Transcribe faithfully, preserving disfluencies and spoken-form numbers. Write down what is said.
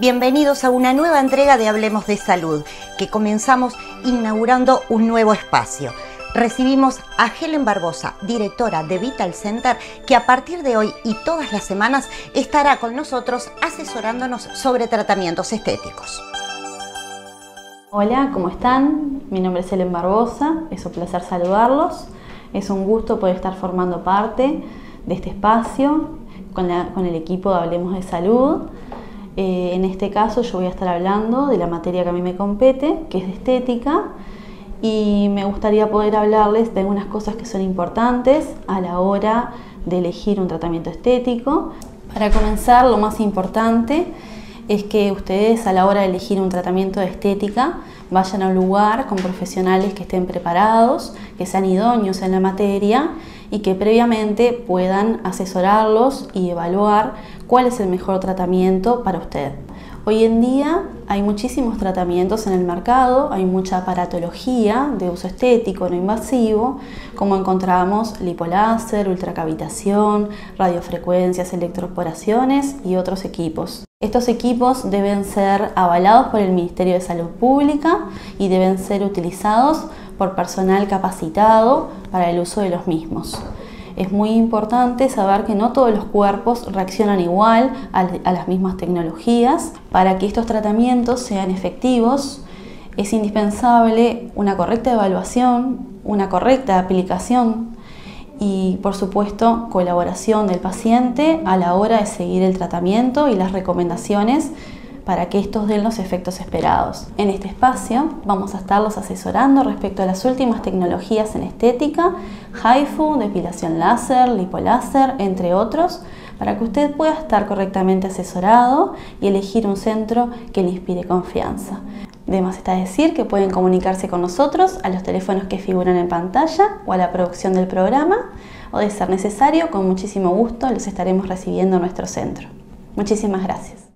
Bienvenidos a una nueva entrega de Hablemos de Salud, que comenzamos inaugurando un nuevo espacio. Recibimos a Helen Barbosa, directora de Vital Center, que a partir de hoy y todas las semanas estará con nosotros asesorándonos sobre tratamientos estéticos. Hola, ¿cómo están? Mi nombre es Helen Barbosa, es un placer saludarlos. Es un gusto poder estar formando parte de este espacio con, la, con el equipo de Hablemos de Salud. Eh, en este caso yo voy a estar hablando de la materia que a mí me compete, que es de estética. Y me gustaría poder hablarles de algunas cosas que son importantes a la hora de elegir un tratamiento estético. Para comenzar, lo más importante es que ustedes a la hora de elegir un tratamiento de estética vayan a un lugar con profesionales que estén preparados, que sean idóneos en la materia y que previamente puedan asesorarlos y evaluar cuál es el mejor tratamiento para usted. Hoy en día hay muchísimos tratamientos en el mercado, hay mucha aparatología de uso estético no invasivo, como encontramos lipoláser, ultracavitación, radiofrecuencias, electroporaciones y otros equipos. Estos equipos deben ser avalados por el Ministerio de Salud Pública y deben ser utilizados por personal capacitado para el uso de los mismos. Es muy importante saber que no todos los cuerpos reaccionan igual a las mismas tecnologías. Para que estos tratamientos sean efectivos, es indispensable una correcta evaluación, una correcta aplicación y, por supuesto, colaboración del paciente a la hora de seguir el tratamiento y las recomendaciones para que estos den los efectos esperados. En este espacio vamos a estarlos asesorando respecto a las últimas tecnologías en estética, H I F U, depilación láser, lipoláser, entre otros, para que usted pueda estar correctamente asesorado y elegir un centro que le inspire confianza. De más está decir que pueden comunicarse con nosotros a los teléfonos que figuran en pantalla o a la producción del programa, o de ser necesario, con muchísimo gusto los estaremos recibiendo en nuestro centro. Muchísimas gracias.